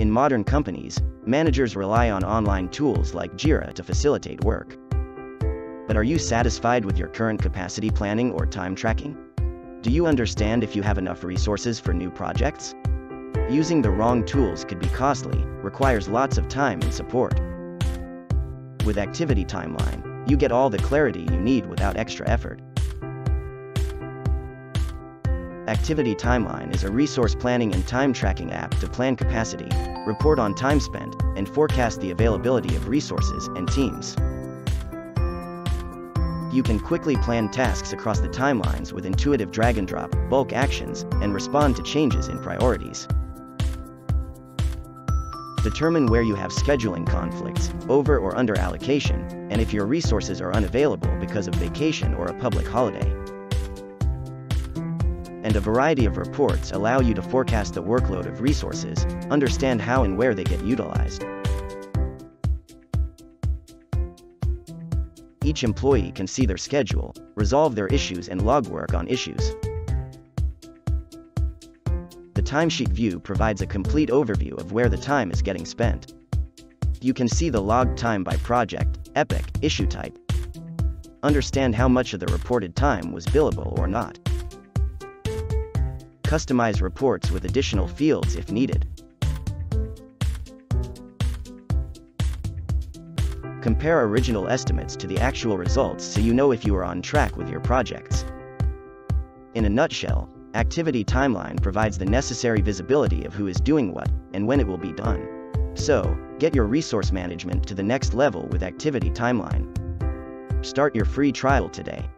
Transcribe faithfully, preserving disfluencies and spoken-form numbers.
In modern companies, managers rely on online tools like Jira to facilitate work. But are you satisfied with your current capacity planning or time tracking? Do you understand if you have enough resources for new projects? Using the wrong tools could be costly, requires lots of time and support. With Activity Timeline, you get all the clarity you need without extra effort. Activity Timeline is a resource planning and time tracking app to plan capacity, report on time spent, and forecast the availability of resources and teams. You can quickly plan tasks across the timelines with intuitive drag-and-drop, bulk actions, and respond to changes in priorities. Determine where you have scheduling conflicts, over or under allocation, and if your resources are unavailable because of vacation or a public holiday. And a variety of reports allow you to forecast the workload of resources, understand how and where they get utilized. Each employee can see their schedule, resolve their issues, and log work on issues. The timesheet view provides a complete overview of where the time is getting spent. You can see the logged time by project, epoch, issue type. Understand how much of the reported time was billable or not. Customize reports with additional fields if needed. Compare original estimates to the actual results so you know if you are on track with your projects. In a nutshell, Activity Timeline provides the necessary visibility of who is doing what and when it will be done. So, get your resource management to the next level with Activity Timeline. Start your free trial today.